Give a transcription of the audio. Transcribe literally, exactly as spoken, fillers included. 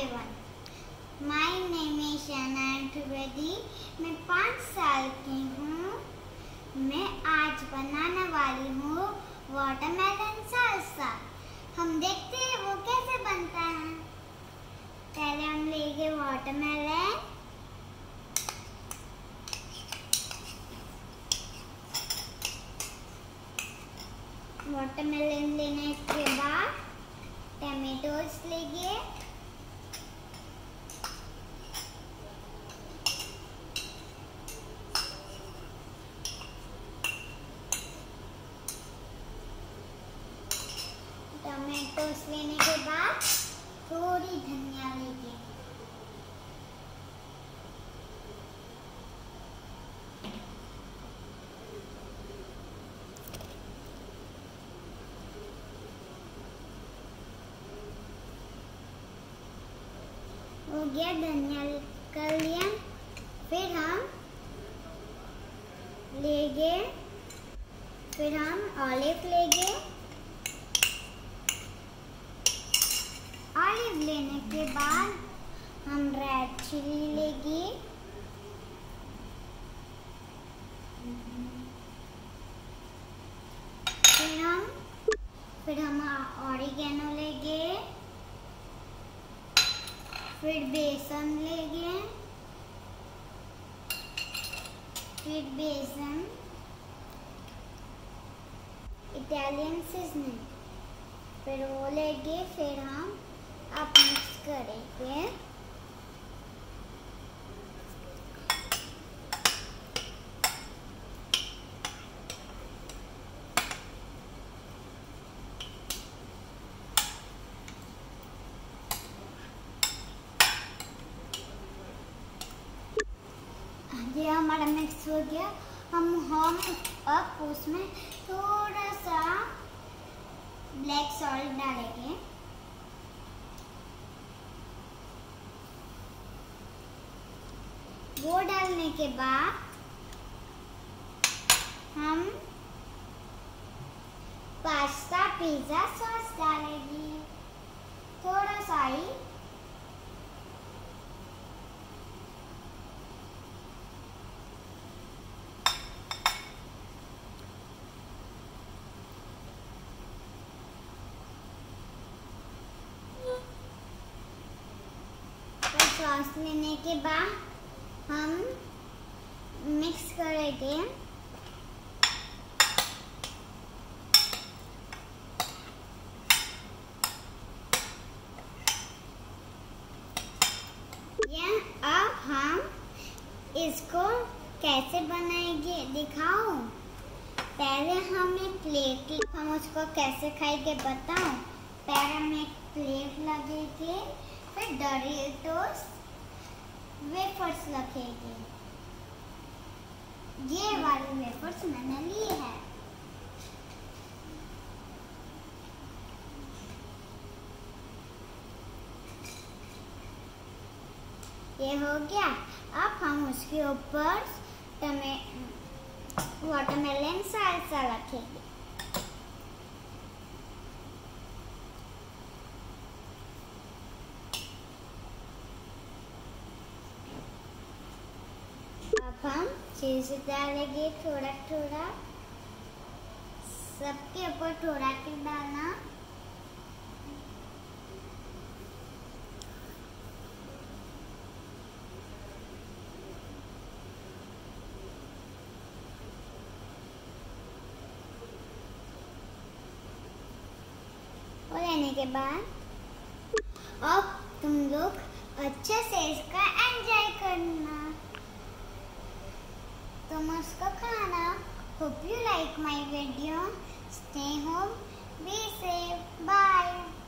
everyone. My name is Shanaya Trivedi. मैं पाँच साल की हूँ. मैं आज बनाने वाली हूँ वाटरमेलन सालसा. हम देखते हैं वो कैसे बनता है. पहले हम लेंगे वाटरमेलन. वाटरमेलन लेने के बाद टमेटोज लेंगे. टमेटोज लेने के बाद थोड़ी धनिया लेंगे. हो गया, धनिया कर लिया. फिर हम ले गए फिर हम ऑलिव ले गए. ऑलिव लेने के बाद हम रेड चिली लेंगे. फिर हम फिर हम ऑरिगेनो लेंगे. फिर बेसन लेंगे. फिर बेसन इटालियन सीजनिंग फिर वो लेंगे. फिर हम आप मिक्स करेंगे. ये हमारा मिक्स हो गया. हम हम अब उसमें थोड़ा सा ब्लैक सॉल्ट डालेंगे. वो डालने के बाद हम पास्ता पिज्जा सॉस डालेंगे. थोड़ा सा ही सॉस लेने के बाद हम मिक्स करेंगे. ये अब हम इसको कैसे बनाएंगे दिखाओ. पहले हम एक प्लेट हम उसको कैसे खाएंगे बताओ. पहले हम एक प्लेट लगेंगे. फिर डोरिटोस वेफर्स रखेंगे. ये वाले वेफर्स मैंने लिए हैं. ये हो गया. अब हम उसके ऊपर टमे वाटरमेलन सालसा रखेंगे. हम चीज डालेंगे थोड़ा थोड़ा. सबके ऊपर थोड़ा के डालना. और लेने के बाद अब तुम लोग अच्छे से इसका एंजॉय करना. तुम उसको खाना. Hope you like my video. Stay home. Be safe. Bye.